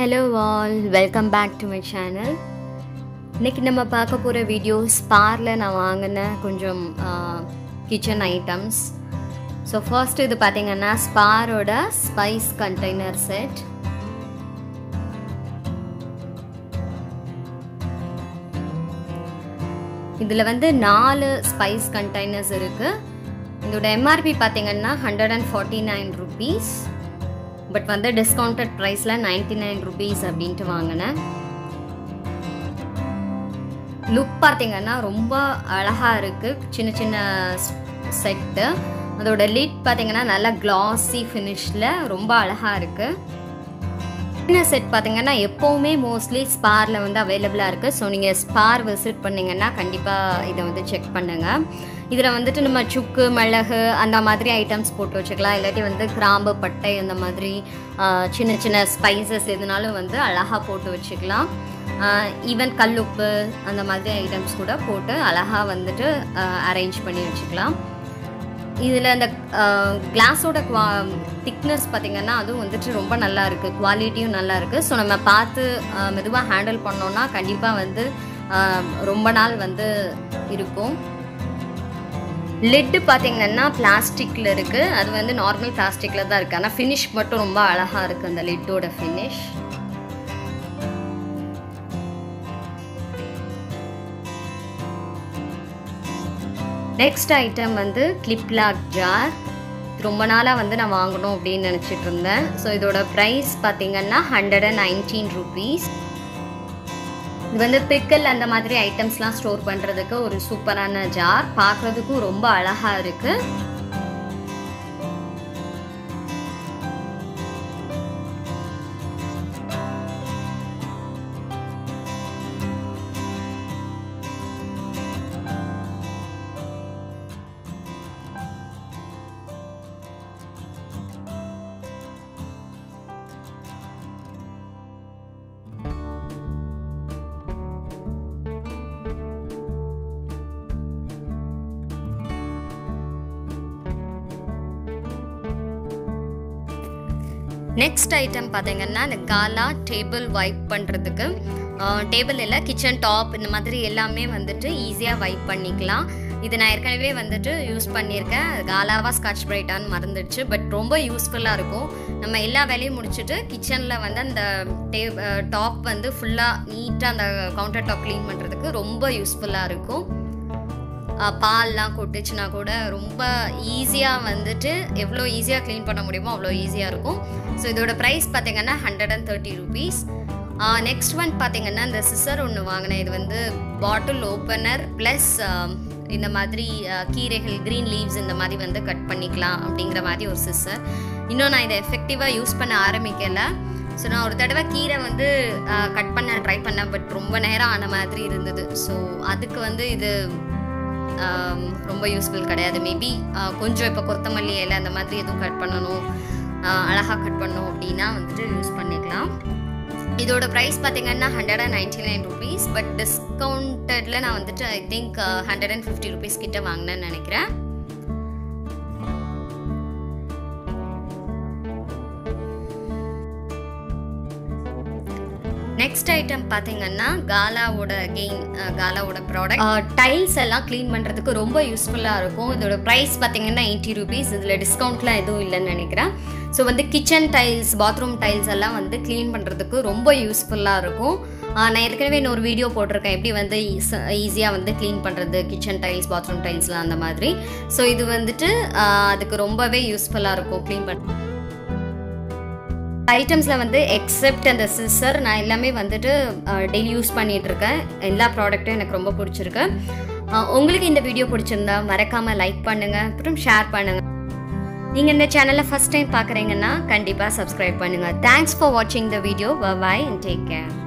Hello all, welcome back to my channel. இன்னைக்கு நம்ம பார்க்க போற வீடியோ ஸ்பார்ல நான் வாங்கின கொஞ்சம் கிச்சன் ஐட்டம்ஸ். So first இது பாத்தீங்கன்னா ஸ்பாரோட ஸ்பைஸ் கண்டெய்னர் செட். இதுல வந்து 4 ஸ்பைஸ் கண்டெய்னர்ஸ் இருக்கு. இதோட MRP பாத்தீங்கன்னா 149 rupees. But one the discounted price la 99 rupees abintu vaangana look pathinga na romba alaga irukku chinna chinna set adoda lid pathinga na nalla glossy finish la romba alaga irukku inna set pathinga na eppovume mostly Spar la vanda available a irukku so neenga Spar visit panninga na kandipa idha vanda check pannunga இதல வந்துட்டு நம்ம சுக்கு மிளகு அந்த மாதிரி items போட்டு வச்சுக்கலாம் இல்லட்டி வந்து கிராம்பு பட்டை அந்த மாதிரி சின்ன சின்ன ஸ்பைसेस எதுனாலும் வந்து அழகா போட்டு வச்சுக்கலாம் ஈவன் கல்லுப்பு அந்த மாதிரி ஐட்டம்ஸ் கூட போட்டு அழகா வந்துட்டு அரேஞ்ச் பண்ணி வச்சுக்கலாம் இதல அந்த கிளாஸோட திக்னஸ் பாத்தீங்கன்னா அது வந்துட்டு ரொம்ப நல்லா இருக்கு குவாலிட்டியும் நல்லா இருக்கு சோ நம்ம பார்த்து மெதுவா ஹேண்டில் பண்ணோம்னா கண்டிப்பா வந்து ரொம்ப நாள் வந்து இருக்கும் Lid பாத்தீங்கன்னா பிளாஸ்டிக்ல இருக்கு அது வந்து நார்மல் பிளாஸ்டிக்ல தான் இருக்கு ஆனா finish மட்டும் ரொம்ப அழகா இருக்கு அந்த லிட்டோட finish Next item வந்து clip lock jar ரொம்ப நாளா வந்து நான் வாங்கணும் அப்படி நினைச்சிட்டு இருந்தேன் சோ இதோட price பாத்தீங்கன்னா 119 rupees இது வந்து பிக்கல் அந்த மாதிரி ஐட்டம்ஸ்லாம் ஸ்டோர் பண்றதுக்கு ஒரு சூப்பரான ஜார் பார்க்கிறதுக்கு ரொம்ப அழகா இருக்கு Next item பாத்தீங்கன்னா இந்த Gala table wipe பண்றதுக்கு டேபிள் இல்ல கிச்சன் டாப் இந்த மாதிரி எல்லாமே வந்துட்டு ஈஸியா wipe பண்ணிக்கலாம் இது நான் ஏற்கனவே வந்துட்டு யூஸ் பண்ணியிருக்கேன் Galaவா Scotch-Brite ஆன் மறந்துடுச்சு பட் ரொம்ப யூஸ்ஃபுல்லா இருக்கும் நம்ம எல்லா வேலையும் முடிச்சிட்டு கிச்சன்ல வந்து அந்த டாப் வந்து ஃபுல்லா நீட்டா அந்த கவுண்டர் டாப் க்ளீன் பண்றதுக்கு ரொம்ப யூஸ்ஃபுல்லா இருக்கும் பால்லாம் கொட்டிச்சுனா கூட ரொம்ப ஈஸியா வந்துட்டு எவ்ளோ ஈஸியா க்ளீன் பண்ண முடியுமோ அவ்ளோ ஈஸியா இருக்கும் சோ இதோட பிரைஸ் பாத்தீங்கன்னா 130 rupees நெக்ஸ்ட் ஒன் பாத்தீங்கன்னா இந்த சிசர் ஒன்னு வாங்குனேன் இது வந்து பாட்டில் ஓபனர் ப்ளஸ் இந்த மாதிரி கீரைகள் கிரீன் லீவ்ஸ் இந்த மாதிரி வந்து கட் பண்ணிக்கலாம் அப்படிங்கற மாதிரி ஒரு சிசர் இன்னும் நான் இத எஃபெக்டிவா யூஸ் பண்ண ஆரம்பிக்கல சோ நான் ஒரு தடவை கீரை வந்து கட் பண்ண ட்ரை பண்ணேன் பட் ரொம்ப நேரம் ஆன மாதிரி இருந்தது சோ அதுக்கு வந்து இது ரொம்ப யூஸ்ஃபுல் கிடையாது மேபி கொஞ்சம் இப்போ கொத்தமல்லி இலை அந்த மாதிரி எதுவும் கட் பண்ணணும் அழகாக கட் பண்ணணும் அப்படின்னா வந்துட்டு யூஸ் பண்ணிக்கலாம் இதோட ப்ரைஸ் பார்த்தீங்கன்னா 199 rupees பட் டிஸ்கவுண்டடில் நான் வந்துட்டு ஐ திங்க் 150 rupees கிட்ட வாங்கினேன்னு நினைக்கிறேன் Next item பாத்தீங்கன்னா Galaவோட again Galaவோட product tiles எல்லாம் clean பண்றதுக்கு ரொம்ப யூஸ்ஃபுல்லா இருக்கும் இதோட price பாத்தீங்கன்னா 80 rupees இதுல டிஸ்கவுண்ட்லாம் எதுவும் இல்லன்னு நினைக்கிறேன் சோ வந்து கிச்சன் டைல்ஸ் பாத்ரூம் டைல்ஸ் எல்லாம் வந்து clean பண்றதுக்கு ரொம்ப யூஸ்ஃபுல்லா இருக்கும் நான் ஏற்கனவே இன்னொரு வீடியோ போட்டிருக்கேன் எப்படி வந்து ஈஸியா வந்து க்ளீன் பண்றது கிச்சன் டைல்ஸ் பாத்ரூம் டைல்ஸ்லாம் அந்த மாதிரி சோ இது வந்துட்டு அதுக்கு ரொம்பவே யூஸ்ஃபுல்லா இருக்கும் க்ளீன் பண்றது ஐட்டம்ஸ்ல வந்து எக்ஸெப்ட் அந்த சிசர் நான் எல்லாமே வந்துட்டு டெய்லி யூஸ் பண்ணிட்டு இருக்கேன் எல்லா ப்ராடக்ட்டும் எனக்கு ரொம்ப பிடிச்சிருக்கு உங்களுக்கு இந்த வீடியோ பிடிச்சிருந்தா மறக்காம லைக் பண்ணுங்க அப்புறம் ஷேர் பண்ணுங்க நீங்க இந்த சேனலை ஃபர்ஸ்ட் டைம் பார்க்கறீங்கன்னா கண்டிப்பா சப்ஸ்கிரைப் பண்ணுங்க Thanks for watching the video bye bye and take care